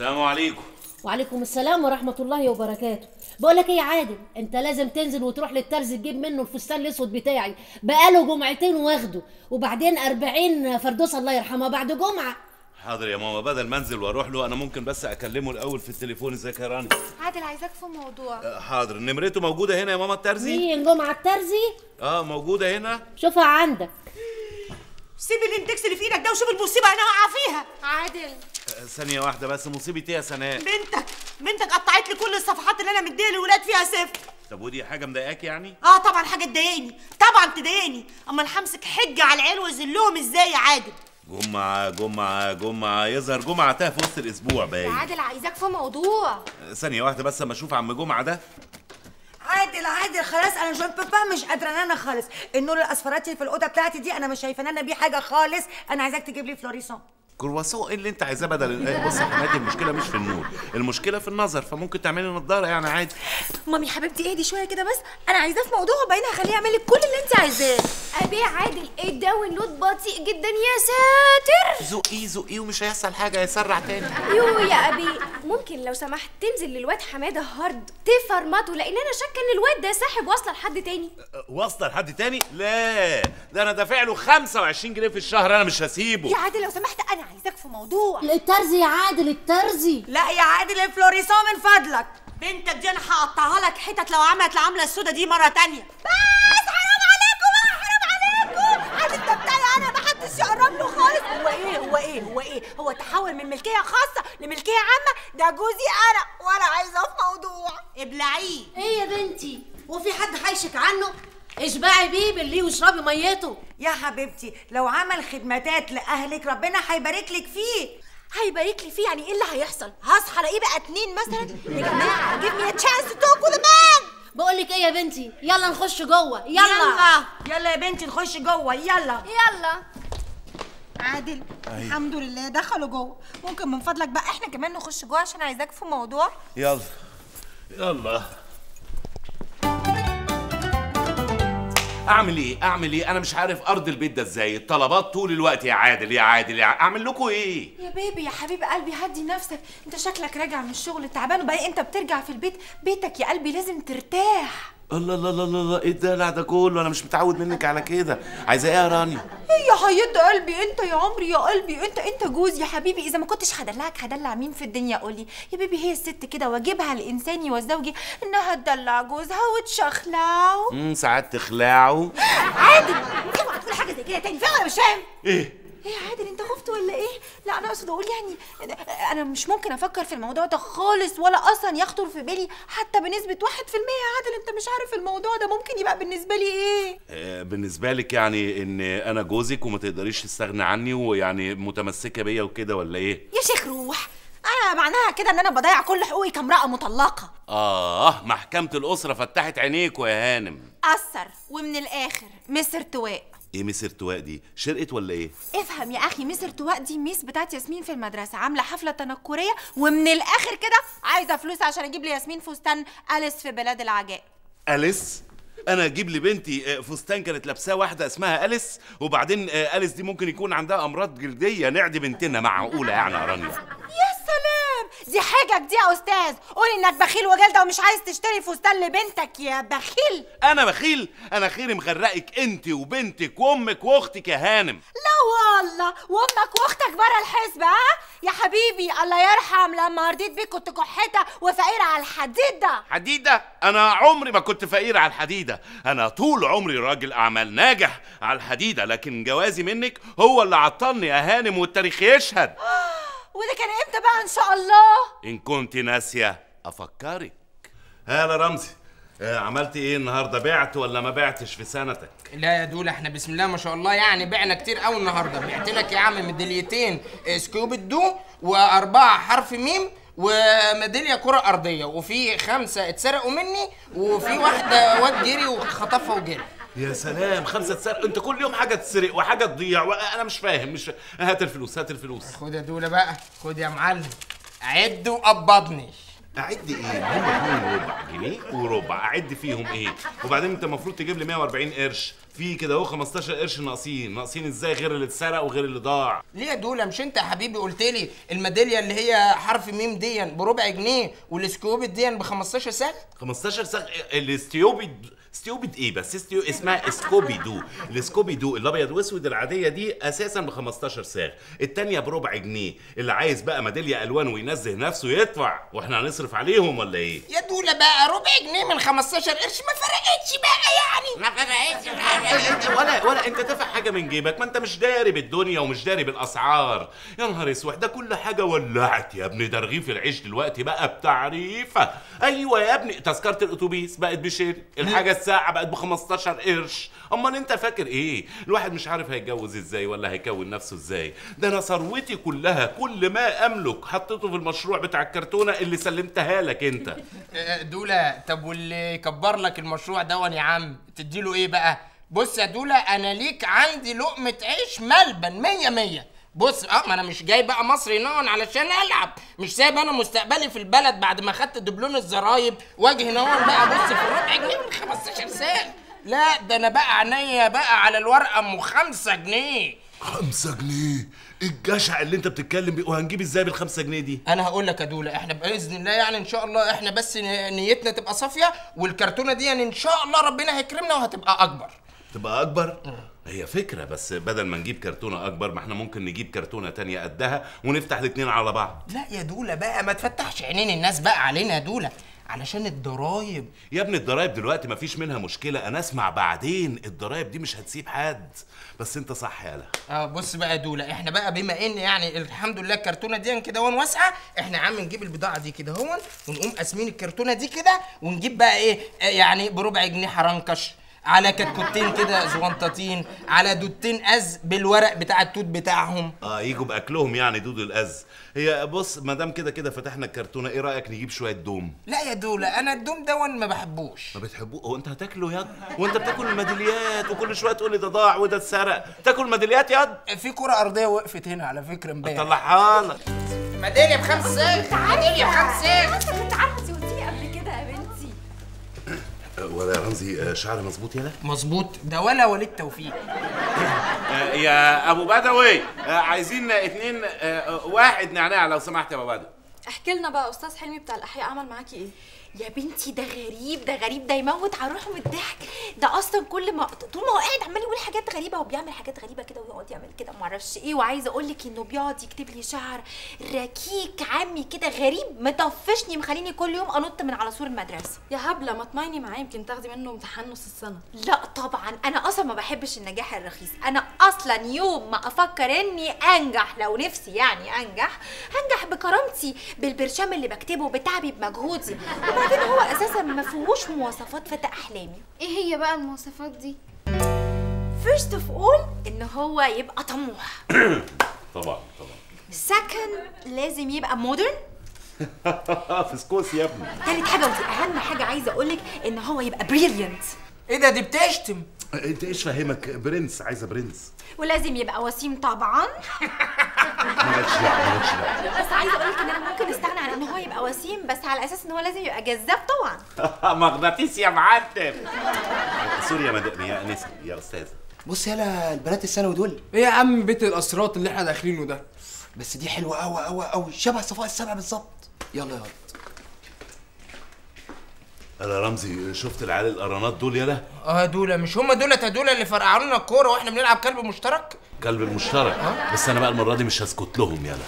السلام عليكم. وعليكم السلام ورحمة الله وبركاته. بقول لك ايه يا عادل، انت لازم تنزل وتروح للترز تجيب منه الفستان الاسود بتاعي، بقاله جمعتين واخده، وبعدين 40 فردوسة الله يرحمها بعد جمعة. حاضر يا ماما، بدل ما انزل واروح له انا ممكن بس اكلمه الاول في التليفون. ازيك يا رانيا؟ عادل عايزاك في موضوع. حاضر، نمرته موجودة هنا يا ماما الترزي؟ مين جمعة الترزي؟ اه موجودة هنا، شوفها عندك. سيب الانتكس اللي في ايدك ده وشوف المصيبة انا واقعة فيها. عادل ثانية واحدة بس، مصيبة ايه يا سناء؟ بنتك قطعت لي كل الصفحات اللي انا مديها للولاد فيها صفر. طب ودي حاجة مضايقاك يعني؟ اه طبعا حاجة تضايقني، طبعا تضايقني، اما الحمسك حجة على العيال واذلهم ازاي يا عادل؟ جمعة يظهر جمعة تاه في وسط الأسبوع باين. يا عادل عايزاك في موضوع. ثانية واحدة بس أما أشوف عم جمعة ده. عادل خلاص انا جون بابا مش قادره انا خالص، النور الاصفرات اللي في الاوضه بتاعتي دي انا مش شايفه انا بيه حاجه خالص، انا عايزاك تجيب لي فلوريسون. كرواسون ايه اللي انت عايزاه بدل؟ بص يا حمادة المشكله مش في النور، المشكله في النظر، فممكن تعملي نظاره يعني عادي. مامي حبيبتي اهدي شويه كده بس، انا عايزاه في موضوع وبعدين هخليه يعمل لك كل اللي انت عايزاه. ابي عادل ايه الداونلود بطيء جدا يا ساتر. زقيه ومش هيحصل حاجه، هيسرع تاني. يو يا ابي ممكن لو سمحت تنزل للواد حماده هارد تفرمته، لان انا شاكه ان الواد ده ساحب واصله لحد تاني. واصله لحد تاني؟ لا ده انا دافع له 25 جنيه في الشهر، انا مش هسيبه. يا عادل لو سمحت انا عايزاك في موضوع. الترزي يا عادل الترزي. لا يا عادل الفلوريسون من فضلك، بنتك دي انا هقطعها لك حتت لو عملت العمله السوداء دي مره تانيه. بس حرام عليكم بقى، حرام عليكم. عادل ده بتاعي انا، ما حدش يقرب له خالص. هو ايه هو تحول من ملكيه خاصه لملكيه عامه؟ ده جوزي انا، وانا عايزاه في موضوع. ابلعيه. ايه يا بنتي، وفي حد هيشك عنه؟ اشبعي بيه بالليه واشربي ميته يا حبيبتي. لو عمل خدمتات لاهلك ربنا هيبارك لك فيه. هيبارك لي فيه يعني ايه اللي هيحصل؟ هصحى الاقيه بقى تنين مثلا؟ يا جماعه جيب مي ا تشانس تو توك ذا مان. بقول لك ايه يا بنتي، يلا نخش جوه. يلا يا بنتي نخش جوه، يلا. عادل أيوة. الحمد لله دخلوا جوه. ممكن من فضلك بقى احنا كمان نخش جوه عشان عايزاك في موضوع. يلا اعمل ايه؟ انا مش عارف ارض البيت ده ازاي، الطلبات طول الوقت. يا عادل اعمل لكم ايه يا بيبي؟ يا حبيب قلبي هدي نفسك، انت شكلك راجع من الشغل تعبان وبعدين انت بترجع في بيتك يا قلبي لازم ترتاح. الله ايه الدلع ده كله، انا مش متعود منك على كده. عايزه ايه يا رانيا؟ ايه يا حياد قلبي، انت يا عمري يا قلبي، انت جوز يا حبيبي، اذا ما كنتش هدلعك هدلع مين في الدنيا؟ قولي يا بيبي، هي الست كده واجبها الانساني والزوجي انها تدلع جوزها وتشخلعه، ساعات تخلعه. عادل انت اوعى تقول حاجه زي كده تاني، فاهم ولا مش فاهم؟ ايه يا عادل انت خفت ولا ايه؟ لا انا اقصد اقول يعني انا مش ممكن افكر في الموضوع ده خالص، ولا اصلا يخطر في بالي حتى بنسبه 1%. يا عادل انت مش عارف الموضوع ده ممكن يبقى بالنسبه لي ايه؟ بالنسبه لك يعني ان انا جوزك وما تقدريش تستغني عني، ويعني متمسكه بيا وكده ولا ايه؟ يا شيخ روح، انا معناها كده ان انا بضيع كل حقوقي كامراه مطلقه. محكمه الاسره فتحت عينيكوا يا هانم. قصر ومن الاخر مس ارتواء. ايه مس ارتواء دي؟ شرقت ولا ايه؟ افهم يا اخي، مس ارتواء دي ميس بتاعت ياسمين في المدرسه، عامله حفله تنكريه ومن الاخر كده عايزه فلوس عشان اجيب لي ياسمين فستان اليس في بلاد العجائب. اليس؟ انا اجيب لبنتي فستان كانت لابساه واحده اسمها اليس، وبعدين اليس دي ممكن يكون عندها امراض جلديه نعدي بنتنا؟ معقوله يعني يا رانيا؟ يا سلام، دي حاجه دي يا استاذ، قول انك بخيل وجلده ومش عايز تشتري فستان لبنتك يا بخيل. انا بخيل؟ انا خيري مغرقك انت وبنتك وامك واختك يا هانم. لا والله، وامك واختك بره الحسبه. ها يا حبيبي الله يرحم، لما رضيت بيك كنت كحيته وفقيره على الحديده. حديده؟ انا عمري ما كنت فقيره على الحديده، أنا طول عمري راجل أعمال ناجح على الحديدة، لكن جوازي منك هو اللي عطلني يا هانم والتاريخ يشهد. وده كان إمتى بقى إن شاء الله؟ إن كنت ناسية أفكرك. هلا رمزي، عملت إيه النهاردة؟ بعت ولا ما بعتش في سنتك؟ لا يا دولا احنا بسم الله ما شاء الله يعني بعنا كتير قوي النهاردة. بعت لك يا عم ميداليتين سكوبي دو و4 حرف ميم وميداليه كره ارضيه، وفي 5 اتسرقوا مني، وفي واحده واد جيري وخطفها وجري. يا سلام، 5 اتسرقوا؟ انت كل يوم حاجه تسرق وحاجه تضيع وانا مش فاهم. مش هات الفلوس. خد يا دوله بقى، خد يا معلم، عد وقبضني. اعد ايه؟ هم 2 وربع جنيه وربع، اعد فيهم ايه؟ وبعدين انت المفروض تجيب لي 140 قرش، في كده اهو 15 قرش ناقصين ازاي غير اللي اتسرق وغير اللي ضاع. ليه يا دولا؟ مش انت يا حبيبي قلت لي الميداليه اللي هي حرف ميم دي بربع جنيه والسكوبيد دي ب 15 سنت؟ 15 سنت الستيوبيد ايه بس؟ اسمها سكوبي-دو. السكوبي-دو الابيض واسود العاديه دي اساسا ب 15 ساغ، الثانيه بربع جنيه، اللي عايز بقى ميداليه الوان وينزه نفسه يدفع، واحنا هنصرف عليهم ولا ايه؟ يا دولا بقى ربع جنيه من 15 قرش ما فرقتش بقى يعني، ما فرقتش ولا انت دافع حاجه من جيبك، ما انت مش داري بالدنيا ومش داري بالاسعار. يا نهار اسود، ده كل حاجه ولعت يا ابني، ده رغيف العيش دلوقتي بقى بتعريفه. ايوه يا ابني، تذكره الاتوبيس بقت بشير، الحاجه الساعة بقت ب 15 قرش، أمال أنت فاكر إيه؟ الواحد مش عارف هيتجوز إزاي ولا هيكون نفسه إزاي، ده أنا ثروتي كلها كل ما أملك حطيته في المشروع بتاع الكرتونة اللي سلمتها لك أنت. دولا، طب واللي كبر لك المشروع دون يا عم تديله إيه بقى؟ بص يا دولا، أنا ليك عندي لقمة عيش ملبن 100 100. بص ما انا مش جاي بقى مصر هنا علشان العب، مش سايب انا مستقبلي في البلد بعد ما خدت دبلوم الزرايب واجي هنا بقى بص في الربع جنيه من 15 ساعه، لا ده انا بقى عينيا بقى على الورقه ام 5 جنيه. 5 جنيه؟ الجشع اللي انت بتتكلم بيه، وهنجيب ازاي بالخمسة جنيه دي؟ انا هقول لك يا دولا، احنا باذن الله يعني ان شاء الله احنا بس نيتنا تبقى صافيه، والكرتونه دي يعني ان شاء الله ربنا هيكرمنا وهتبقى اكبر. تبقى اكبر؟ هي فكرة، بس بدل ما نجيب كرتونة أكبر ما احنا ممكن نجيب كرتونة تانية قدها ونفتح الاتنين على بعض. لا يا دولا بقى، ما تفتحش عينين الناس بقى علينا يا دولا، علشان الضرايب يا ابني. الضرايب دلوقتي ما فيش منها مشكلة، أنا أسمع بعدين الضرايب دي مش هتسيب حد، بس أنت صح يالا. بص بقى يا دولا، احنا بقى بما إن يعني الحمد لله الكرتونة دي كده هون واسعة، احنا عم نجيب البضاعة دي كده هون ونقوم قاسمين الكرتونة دي كده، ونجيب بقى إيه يعني بربع جنيه حرنكش، على كتكوتين كده زونطتين، على دودتين أز بالورق بتاع التوت بتاعهم، يجوا باكلهم يعني دود الأز. هي بص، ما دام كده كده فتحنا الكرتونه، ايه رايك نجيب شويه دوم؟ لا يا دولا، انا الدوم دون ما بحبوش. ما بتحبوه؟ هو انت هتاكله ياد؟ وانت بتاكل الميداليات وكل شويه تقول لي ده ضاع وده اتسرق، تاكل ميداليات ياد؟ في كره ارضيه وقفت هنا على فكره امبارح، طلعها لك. ميداليه ب5 سنت، ميداليه ب5 سنت. انت كنت عارفه توديه قبل كده يا بنتي. ولا يا رمزي شعري مظبوط يالا؟ مظبوط، ده ولا وليد توفيق. يا ابو بدوي، عايزين 2 1 نعناع لو سمحت يا ابو بدوي. احكي لنا بقى استاذ حلمي بتاع الاحياء عمل معاكي ايه؟ يا بنتي ده غريب، ده غريب، ده يموت على روحه من الضحك، ده اصلا كل ما طول ما هو قاعد عمال يقول حاجات غريبه وبيعمل حاجات غريبه كده ويقعد يعمل كده ومعرفش ايه، وعايزه اقول لك انه بيقعد يكتب لي شعر ركيك عمي كده غريب مطفشني، مخليني كل يوم انط من على سور المدرسه. يا هبله، ما اطمني معاه، يمكن تاخدي منه امتحان نص السنه. لا طبعا، انا اصلا ما بحبش النجاح الرخيص، انا اصلا يوم ما افكر اني انجح لو نفسي يعني انجح، هنجح بكرامتي، بالبرشام اللي بكتبه، بتعبي، بمجهودي. وبعدين هو اساسا ما فيهوش مواصفات فتى احلامي. ايه هي بقى المواصفات دي؟ First of all ان هو يبقى طموح. طبعا طبعا. Second لازم يبقى مودرن. فسكوس يا ابني. تالت حاجه ودي اهم حاجه عايزه اقول لك، ان هو يبقى بريليانت. ايه ده، دي بتشتم. انت ايش فاهمك؟ برنس، عايزه برنس. ولازم يبقى وسيم طبعا. مالكش دعوه، مالكش دعوه، بس عايزه اقول لك ان انا ممكن استغنى عن ان هو يبقى وسيم، بس على اساس ان هو لازم يبقى جذاب طبعا. مغناطيس يا معلم. سوري يا مدام، يا انسه يا استاذه. بص يالا، البنات الثانوي دول ايه يا عم؟ بيت الاسرات اللي احنا داخلينه ده، بس دي حلوه قوي قوي قوي، شبه صفاء السبع بالظبط. يلا يا يا رمزي، شفت العيال القرانات دول يالا؟ دولا، مش هم دولت يا دولا اللي فرقعوا لنا الكوره واحنا بنلعب كلب مشترك؟ كلب المشترك، بس انا بقى المره دي مش هسكت لهم يالا.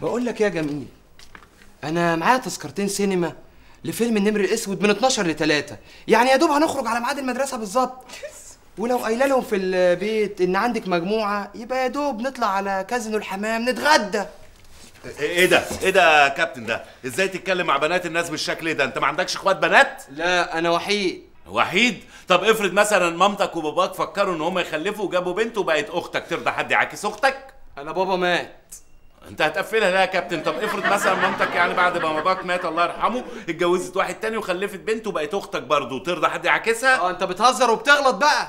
بقول لك يا جميل، انا معايا تذكرتين سينما لفيلم النمر الاسود من 12 ل3، يعني يا دوب هنخرج على ميعاد المدرسه بالظبط. ولو قايله لهم في البيت ان عندك مجموعه، يبقى يا دوب نطلع على كازينو الحمام نتغدى. ايه ده؟ ايه ده يا كابتن؟ ده ازاي تتكلم مع بنات الناس بالشكل ده؟ انت ما عندكش اخوات بنات؟ لا، انا وحيد. وحيد؟ طب افرض مثلا مامتك وباباك فكروا ان هم يخلفوا وجابوا بنت وبقت اختك، ترضى حد يعاكس اختك؟ انا بابا مات. انت هتقفلها ليه يا كابتن؟ طب افرض مثلا مامتك يعني بعد ما باباك مات الله يرحمه اتجوزت واحد تاني وخلفت بنت وبقت اختك برضه، ترضى حد يعاكسها؟ انت بتهزر وبتغلط بقى.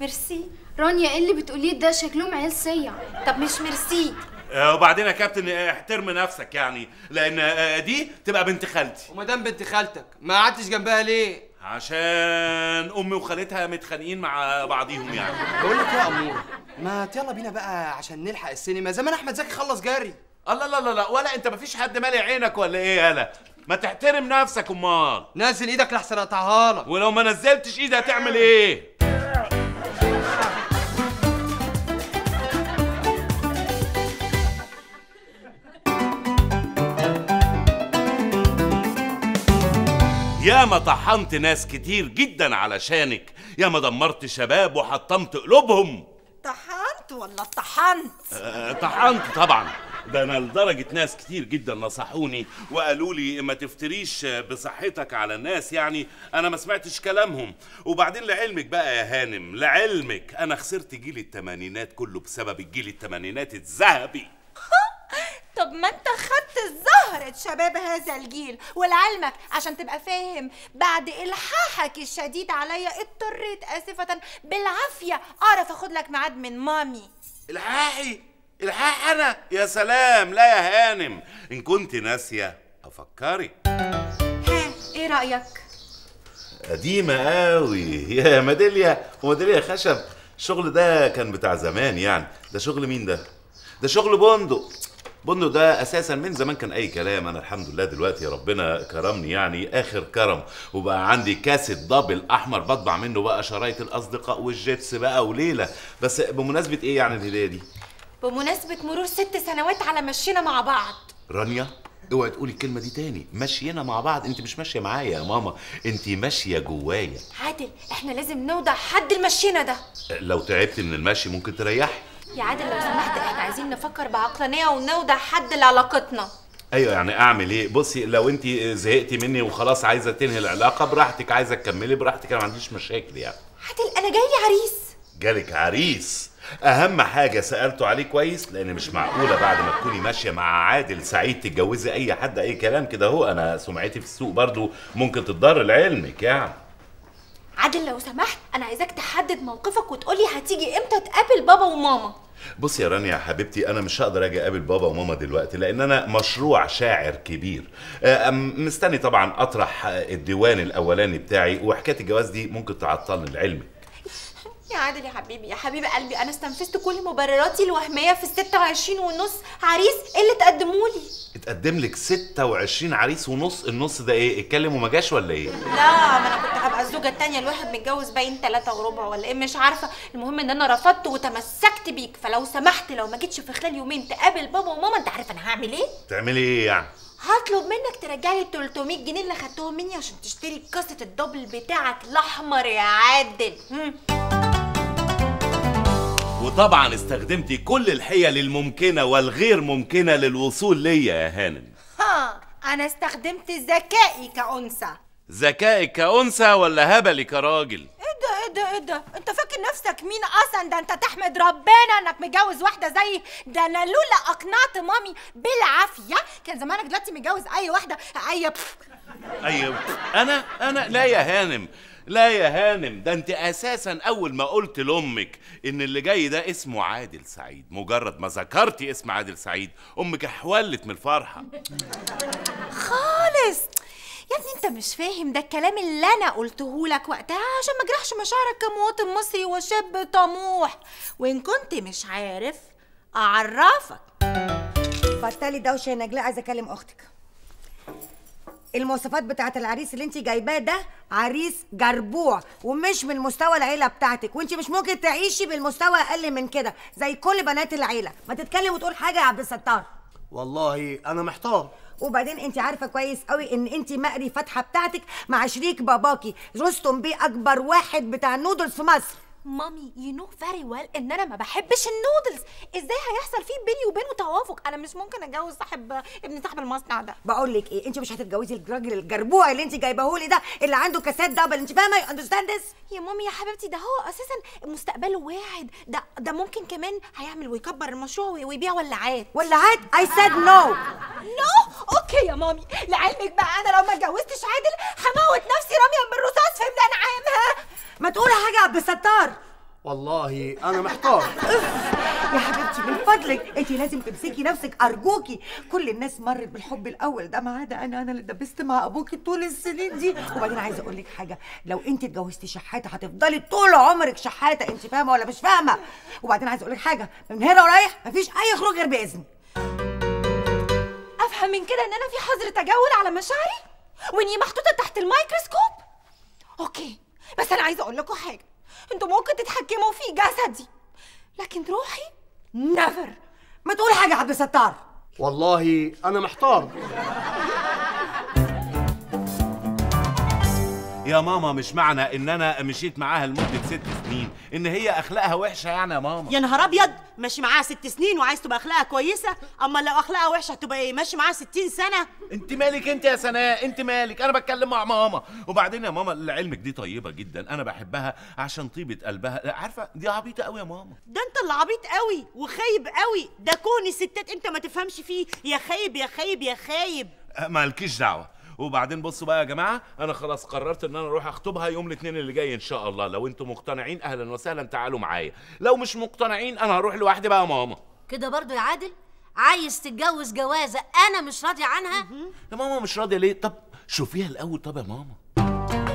ميرسي رانيا، ايه اللي بتقوليه ده؟ شكلهم عيال صيع. طب مش ميرسي. وبعدين يا كابتن احترم نفسك يعني، لان دي تبقى بنت خالتي. ومدام بنت خالتك ما قعدتش جنبها ليه؟ عشان امي وخالتها متخانقين مع بعضيهم يعني. بقول لك ايه يا اموره، ما يلا بينا بقى عشان نلحق السينما، زمان احمد زكي خلص جري. الله لا لا لا، ولا انت مفيش حد مالي عينك ولا ايه؟ يالا ما تحترم نفسك. امال نازل ايدك لحسن اقطعها لك. ولو ما نزلتش ايدي هتعمل ايه؟ يا ما طحنت ناس كتير جدا علشانك، يا ما دمرت شباب وحطمت قلوبهم. طحنت ولا طحنت؟ طحنت طبعا، ده انا لدرجه ناس كتير جدا نصحوني وقالوا لي ما تفتريش بصحتك على الناس، يعني انا ما سمعتش كلامهم. وبعدين لعلمك بقى يا هانم، لعلمك انا خسرت جيل الثمانينات كله بسبب الجيل الثمانينات الذهبي. طب ما انت خدت زهرة شباب هذا الجيل، ولعلمك عشان تبقى فاهم بعد الحاحك الشديد عليا اضطريت اسفة بالعافية اعرف اخد لك ميعاد من مامي. الحاحي؟ الحاح انا؟ يا سلام، لا يا هانم ان كنت ناسية افكرك. ها ايه رأيك؟ قديمة قوي يا ميداليا وميداليا خشب، الشغل ده كان بتاع زمان يعني. ده شغل مين ده؟ ده شغل بندق. بندق ده اساسا من زمان كان اي كلام. انا الحمد لله دلوقتي ربنا كرمني يعني اخر كرم، وبقى عندي كاسيت دبل احمر بطبع منه بقى شرايط الاصدقاء والجيتس بقى وليله. بس بمناسبه ايه يعني الهديه دي؟ بمناسبه مرور 6 سنوات على مشينا مع بعض. رانيا اوعي تقولي الكلمه دي تاني، مشينا مع بعض. انت مش ماشيه معايا يا ماما، انت ماشيه جوايا. عادل احنا لازم نوضع حد لمشينا ده. لو تعبت من المشي ممكن تريحي يا عادل لو سمحت. احنا عايزين نفكر بعقلانيه ونوضع حد لعلاقتنا. ايوه يعني اعمل ايه؟ بصي لو انت زهقتي مني وخلاص عايزه تنهي العلاقه براحتك، عايزه تكملي براحتك، انا ما عنديش مشاكل يعني. عادل انا جاي لي عريس. جالك عريس؟ اهم حاجه سالته عليه كويس، لان مش معقوله بعد ما تكوني ماشيه مع عادل سعيد تتجوزي اي حد اي كلام كده. هو انا سمعتي في السوق برضو ممكن تتضرر لعلمك يعني. عادل لو سمحت انا عايزاك تحدد موقفك وتقولي هتيجي امتى تقابل بابا وماما. بصي يا رانيا حبيبتي، انا مش هقدر اجي اقابل بابا وماما دلوقتي لان انا مشروع شاعر كبير. مستني طبعا اطرح الديوان الاولاني بتاعي، وحكايه الجواز دي ممكن تعطلني لعلمك. يا عادل يا حبيبي، يا حبيب قلبي، انا استنفذت كل مبرراتي الوهميه في ال26.5 عريس اللي تقدموا لي. اتقدم لك 26 عريس ونص؟ النص ده ايه؟ اتكلم وما جاش ولا ايه؟ لا ما انا كنت هبقى الزوجه الثانيه لواحد متجوز باين 3 وربع ولا ايه مش عارفه. المهم ان انا رفضت وتمسكت بيك، فلو سمحت لو ما جيتش في خلال يومين تقابل بابا وماما انت عارف انا هعمل ايه؟ تعملي ايه يعني؟ هطلب منك ترجع لي 300 جنيه اللي خدتهم مني عشان تشتري قصه الدبل بتاعك الاحمر يا عادل. وطبعا استخدمتي كل الحيل الممكنه والغير ممكنه للوصول ليا يا هانم. ها انا استخدمت ذكائي كأنثى. ذكائك كأنثى ولا هبلي كراجل؟ ايه ده انت فاكر نفسك مين اصلا؟ ده انت تحمد ربنا انك متجوز واحده زي ده. انا لولا اقنعت مامي بالعافيه كان زمانك دلوقتي متجوز اي واحده اي انا لا يا هانم، لا يا هانم، ده انت اساسا اول ما قلت لامك ان اللي جاي ده اسمه عادل سعيد، مجرد ما ذكرتي اسم عادل سعيد امك احولت من الفرحه خالص. يا ابني انت مش فاهم، ده الكلام اللي انا قلته لك وقتها عشان ما اجرحش مشاعرك كمواطن مصري وشاب طموح، وان كنت مش عارف اعرفك. بطلي دوشه يا نجلاء، عايزه اكلم اختك. المواصفات بتاعت العريس اللي انت جايباه ده عريس جربوع ومش من مستوى العيله بتاعتك، وانت مش ممكن تعيشي بالمستوى اقل من كده زي كل بنات العيله. ما تتكلم وتقول حاجه يا عبد الستار. والله انا محتار. وبعدين انت عارفه كويس قوي ان انت مقري فاتحه بتاعتك مع شريك باباكي رستم بيه، اكبر واحد بتاع نودلز في مصر. مامي يو نو فيري ويل ان انا ما بحبش النودلز، ازاي هيحصل فيه بيني وبينه توافق؟ انا مش ممكن اتجوز صاحب ابن صاحب المصنع ده. بقول لك ايه، انت مش هتتجوزي الراجل الجربوع اللي انت جايباهولي ده اللي عنده كاسات دبل، انت فاهمه؟ يو اندرستاند ذس؟ يا مامي يا حبيبتي، ده هو اساسا مستقبله واعد، ده ممكن كمان هيعمل ويكبر المشروع ويبيع ولاعات. اي سيد نو. نو اوكي يا مامي، لعلمك بقى انا لو ما اتجوزتش عادل هموت نفسي راميه بالرصاص في منعامها. ما تقولي حاجه يا عبد الستار. والله انا محتار. يا حبيبتي من فضلك انت لازم تمسكي نفسك، ارجوكي. كل الناس مرت بالحب الاول ده ما عدا انا اللي اتدبست مع ابوكي طول السنين دي. وبعدين عايزه اقول لك حاجه، لو انت اتجوزتي شحاته هتفضلي طول عمرك شحاته، انت فاهمه ولا مش فاهمه؟ وبعدين عايزه اقول لك حاجه، من هنا ورايح مفيش اي خروج غير باذني. افهم من كده ان انا في حظر تجول على مشاعري واني محطوطه تحت الميكروسكوب؟ اوكي، بس انا عايزه اقول لكم حاجه، انتوا ممكن تتحكموا في جسدي لكن روحي نيفر. ما تقول حاجه يا عبد الستار. والله انا محتار. يا ماما مش معنى ان انا مشيت معاها لمده 6 سنين ان هي اخلاقها وحشه يعني يا ماما. يا نهار ابيض، ماشي معاها 6 سنين وعايز تبقى اخلاقها كويسه؟ اما لو اخلاقها وحشه هتبقى ايه؟ ماشي معاها 60 سنه. انت مالك انت يا سناء، انت مالك؟ انا بتكلم مع ماما. وبعدين يا ماما لعلمك دي طيبه جدا، انا بحبها عشان طيبه قلبها، عارفه؟ دي عبيطه قوي يا ماما. ده انت اللي عبيط قوي وخايب قوي، ده كون الستات انت ما تفهمش فيه، يا خايب يا خايب يا خايب. مالكيش دعوه. وبعدين بصوا بقى يا جماعه، انا خلاص قررت ان انا اروح اخطبها يوم الاثنين اللي جاي ان شاء الله. لو انتم مقتنعين اهلا وسهلا تعالوا معايا، لو مش مقتنعين انا هروح لوحدي بقى يا ماما. كده برضو يا عادل عايز تتجوز جوازه انا مش راضيه عنها؟ يا ماما مش راضيه ليه؟ طب شوفيها الاول. طب يا ماما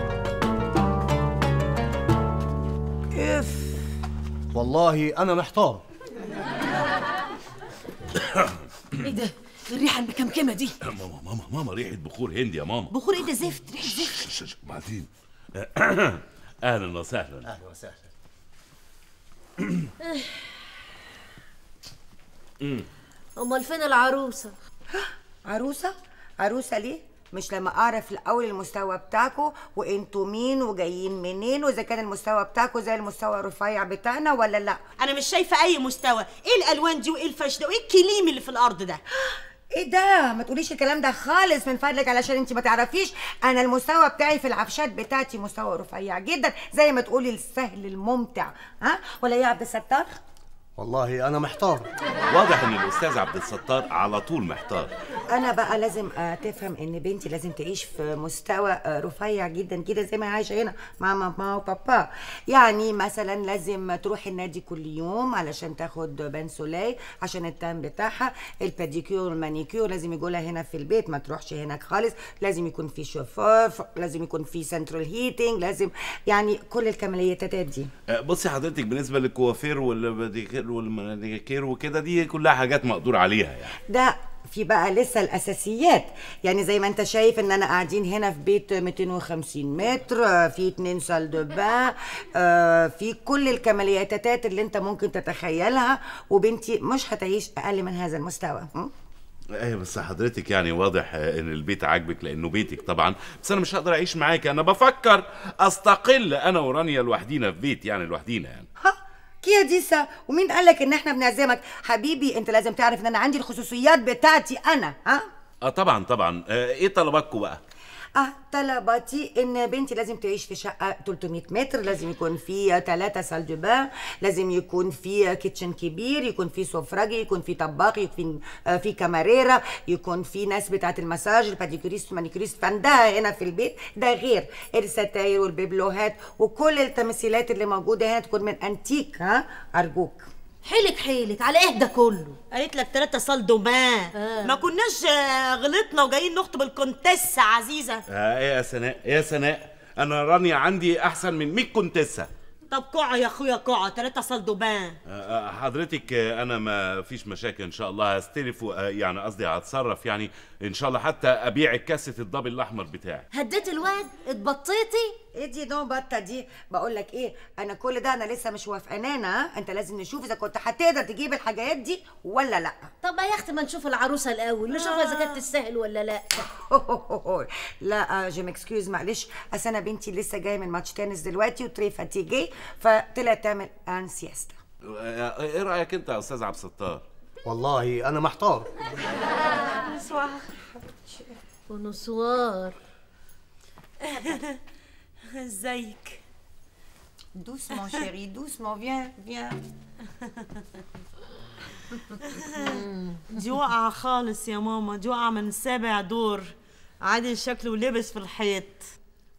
اف. والله انا محتار. ايه ده الريحه المكمكمه دي؟ ماما ماما ماما ريحه بخور هندي يا ماما. بخور ايه ده؟ زفت، ريحه زفت. بعدين اهلا وسهلا. اهلا وسهلا. امال فين العروسه؟ عروسه؟ عروسه ليه؟ مش لما اعرف الاول المستوى بتاعكم وانتوا مين وجايين منين واذا كان المستوى بتاعكم زي المستوى الرفيع بتاعنا ولا لا؟ انا مش شايفه اي مستوى، ايه الالوان دي وايه الفش ده وايه الكليم اللي في الارض ده؟ ايه ده؟ ما تقوليش الكلام ده خالص من فضلك، علشان انت ما تعرفيش انا المستوى بتاعي في العفشات بتاعتي مستوى رفيع جدا زي ما تقولي السهل الممتع. ها ولا يا عبد الستار؟ والله انا محتار. واضح ان الاستاذ عبد الستار على طول محتار. انا بقى لازم تفهم ان بنتي لازم تعيش في مستوى رفيع جدا كده زي ما عايشه هنا مع ماما وبابا. يعني مثلا لازم تروح النادي كل يوم علشان تاخد بانسولاي عشان التان بتاعها، الباديكيور والمانيكيور لازم يجوا لها هنا في البيت، ما تروحش هناك خالص، لازم يكون في شوفير، لازم يكون في سنترال هيتنج، لازم يعني كل الكماليات دي. بصي حضرتك بالنسبه للكوافير والباديكير والمانيكير وكده دي كلها حاجات مقدور عليها يعني. ده في بقى لسه الاساسيات، يعني زي ما انت شايف ان انا قاعدين هنا في بيت 250 متر، في 2 سال دو بان، في كل الكمالياتات اللي انت ممكن تتخيلها، وبنتي مش هتعيش اقل من هذا المستوى. ايه بس حضرتك يعني واضح ان البيت عاجبك لانه بيتك طبعا، بس انا مش هقدر اعيش معاك، انا بفكر استقل انا ورانيا لوحدينا في بيت يعني لوحدينا يعني. كيا ديسا، ومين قال لك ان احنا بنعزمك؟ حبيبي انت لازم تعرف ان انا عندي الخصوصيات بتاعتي انا. ها؟ اه طبعا طبعا. ايه طلباتكم بقى؟ طلباتي ان بنتي لازم تعيش في شقه 300 متر، لازم يكون في 3 سال دو بان، لازم يكون في كيتشن كبير، يكون في سفرجي، يكون في طباخ، يكون في كاميريرا، يكون في ناس بتاعه المساج، الباديكوريست والمانيكوريست عندها هنا في البيت، ده غير الستاير والبيبلوهات وكل التماثيلات اللي موجوده هنا تكون من انتيك. ها ارجوك حيلك حيلك على ايه ده كله؟ قالت لك 3 سال دو بان. ما كناش غلطنا وجايين نخطب الكونتيسة عزيزة. ايه يا سناء، يا سناء انا رانيا عندي احسن من 100 كونتيسة. طب قع يا اخويا قع، 3 سال دو بان. حضرتك انا ما فيش مشاكل ان شاء الله، هستلف يعني قصدي هتصرف يعني ان شاء الله، حتى ابيع كاسه الضبي الاحمر بتاعي. هديت الواد اتبطيتي؟ ايه دي نوع بطه دي؟ بقول لك ايه، انا كل ده انا لسه مش وافقانانا، انت لازم نشوف اذا كنت هتقدر تجيب الحاجات دي ولا لا. طب يا اختي ما نشوف العروسه الاول، نشوفها اذا كانت تستاهل ولا لا. لا جيم اكسكيوز معلش، اصل انا بنتي لسه جايه من ماتش تنس دلوقتي وتري فاتيجي، فطلعت تعمل ان سياستا. ايه رايك انت يا استاذ عبد الستار؟ والله انا محتار. نسوار ونسوار، ازيك؟ doucement chérie doucement viens viens. دي واقعة خالص يا ماما، دي واقعة من 7 دور. عادل شكله لبس في الحيط.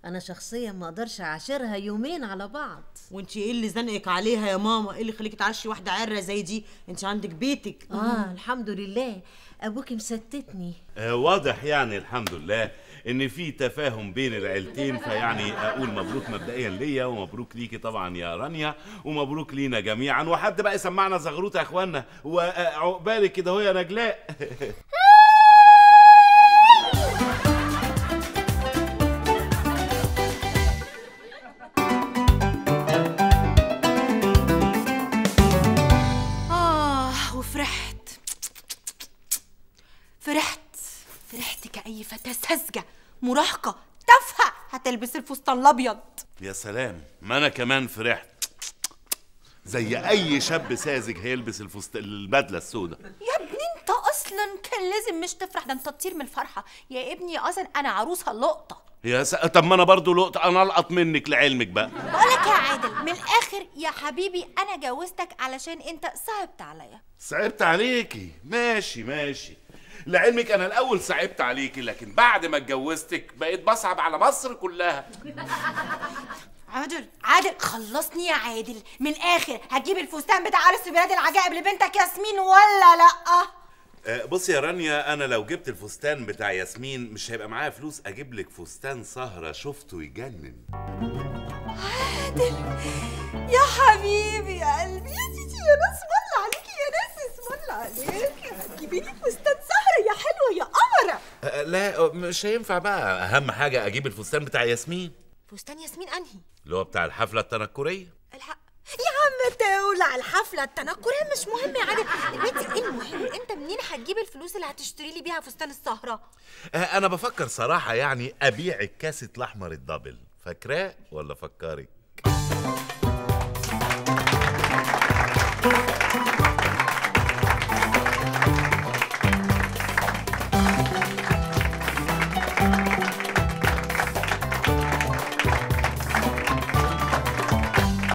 أنا شخصيا ما أقدرش أعاشرها يومين على بعض. وأنتِ إيه اللي زنقك عليها يا ماما؟ إيه اللي خليكي تعاشري واحدة عرة زي دي؟ أنتِ عندك بيتك. الحمد لله، أبوكي مستتني. واضح يعني الحمد لله إن في تفاهم بين العيلتين، فيعني أقول مبروك مبدئيا ليا ومبروك ليكي طبعا يا رانيا ومبروك لينا جميعا، وحد بقى يسمعنا زغروت يا إخوانا، وعقبالك كده أهو يا نجلاء. فرحت كأي فتاة ساذجة مراهقة تافهة هتلبس الفستان الأبيض. يا سلام، ما أنا كمان فرحت زي أي شاب ساذج هيلبس البدلة السوداء. يا ابني أنت أصلاً كان لازم مش تفرح، ده أنت تطير من الفرحة يا ابني. أصلاً أنا عروسة لقطة. طب ما أنا برضه لقطة، أنا ألقط منك لعلمك بقى. بقول لك يا عادل من الآخر يا حبيبي، أنا جوزتك علشان أنت صعبت عليا. صعبت عليكي؟ ماشي ماشي، لعلمك انا الاول صعبت عليكي، لكن بعد ما اتجوزتك بقيت بصعب على مصر كلها. عادل خلصني يا عادل، من الاخر هتجيب الفستان بتاع اليس في بلاد العجائب لبنتك ياسمين ولا لا؟ بصي يا رانيا، انا لو جبت الفستان بتاع ياسمين مش هيبقى معايا فلوس اجيب لك فستان سهره شفته يجنن. عادل يا حبيبي يا قلبي، يا ناس بالله عليكي، يا ناس بالله عليكي، هتجيبي لي فستان سهره يا حلوه يا قمره. لا مش هينفع بقى، اهم حاجه اجيب الفستان بتاع ياسمين. فستان ياسمين انهي؟ اللي هو بتاع الحفله التنكريه. الحق يا عم تولع، الحفله التنكريه مش مهم يا عادل دلوقتي، المهم انت منين هتجيب الفلوس اللي هتشتري لي بيها فستان السهره؟ انا بفكر صراحه يعني ابيع الكاسه الاحمر الدبل، فاكراه ولا فكرك؟